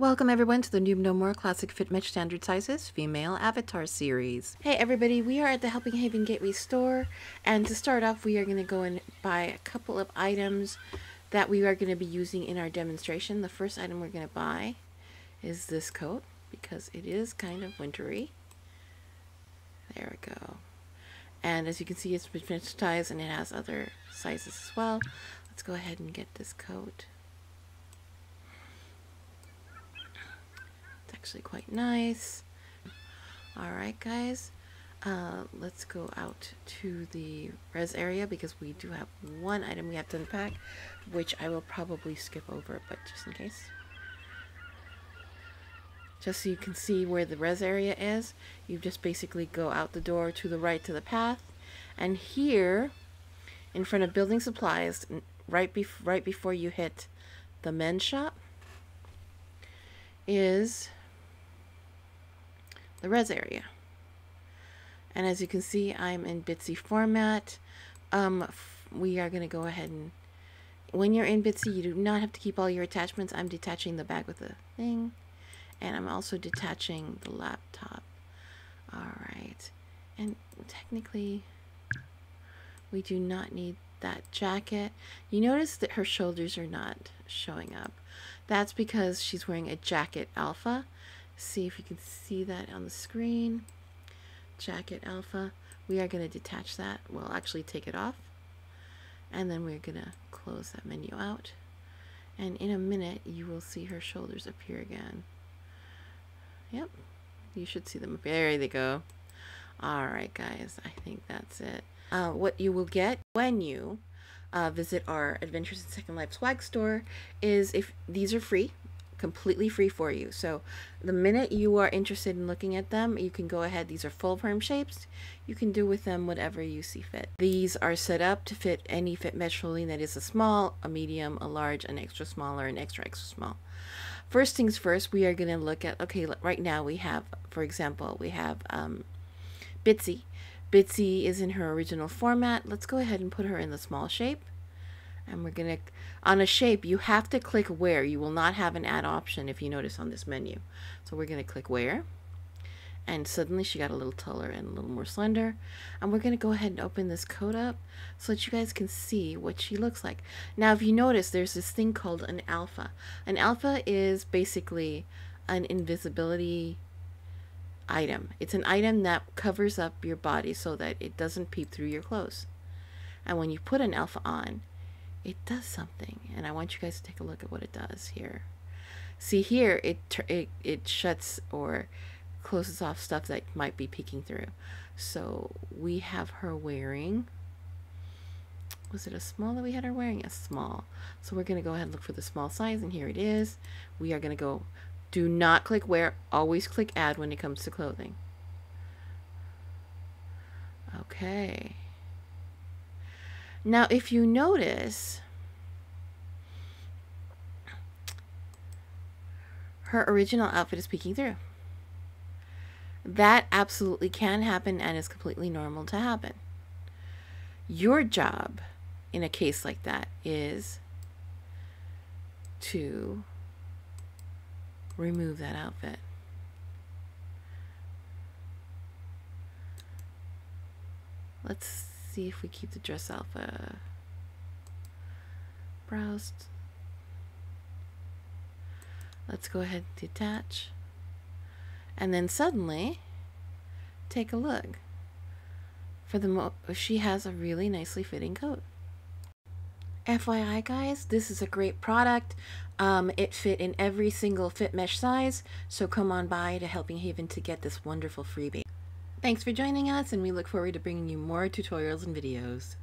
Welcome everyone to the Noob No More Classic FitMesh Standard Sizes Female Avatar Series. Hey everybody, we are at the Helping Haven Gateway store, and to start off we are going to go and buy a couple of items that we are going to be using in our demonstration. The first item we're going to buy is this coat because it is kind of wintry. There we go. And as you can see, it's FitMesh size and it has other sizes as well. Let's go ahead and get this coat. Actually quite nice. Alright guys, let's go out to the res area because we do have one item we have to unpack, which I will probably skip over, but just in case. Just so you can see where the res area is, you just basically go out the door to the right to the path, and here in front of building supplies, right before you hit the men's shop is the res area. And as you can see, I'm in Bitsy format. We are going to go ahead and, when you're in Bitsy, you do not have to keep all your attachments. I'm detaching the bag with the thing, and I'm also detaching the laptop. Alright, and technically we do not need that jacket. You notice that her shoulders are not showing up. That's because she's wearing a jacket alpha. See if you can see that on the screen. Jacket alpha. We are going to detach that. We'll actually take it off, and then we're going to close that menu out, and in a minute you will see her shoulders appear again. Yep, you should see them appear. There they go. Alright guys, I think that's it. What you will get when you visit our Adventures in Second Life swag store is, if these are free, completely free for you. So the minute you are interested in looking at them, you can go ahead. These are full perm shapes. You can do with them whatever you see fit. These are set up to fit any FitMesh holding that is a small, a medium, a large, an extra small, or an extra extra small. First things first, we are going to look at, okay, right now we have, for example, we have Bitsy. Bitsy is in her original format. Let's go ahead and put her in the small shape. And we're going to, on a shape, you have to click wear. You will not have an add option if you notice on this menu. So we're going to click wear. And suddenly she got a little taller and a little more slender. And we're going to go ahead and open this coat up so that you guys can see what she looks like. Now, if you notice, there's this thing called an alpha. An alpha is basically an invisibility item. It's an item that covers up your body so that it doesn't peep through your clothes. And when you put an alpha on, it does something, and I want you guys to take a look at what it does here. See here, it shuts or closes off stuff that might be peeking through. So we have her wearing, was it a small that we had her wearing? A small. So we're going to go ahead and look for the small size, and here it is. We are going to go, do not click wear, always click add when it comes to clothing. Okay. Now if you notice, her original outfit is peeking through. That absolutely can happen and is completely normal to happen. Your job in a case like that is to remove that outfit. Let's see if we keep the dress alpha. Browsed. Let's go ahead and detach. And then suddenly, take a look. She has a really nicely fitting coat. FYI guys, this is a great product. It fit in every single FitMesh size, so come on by to Helping Haven to get this wonderful freebie. Thanks for joining us, and we look forward to bringing you more tutorials and videos.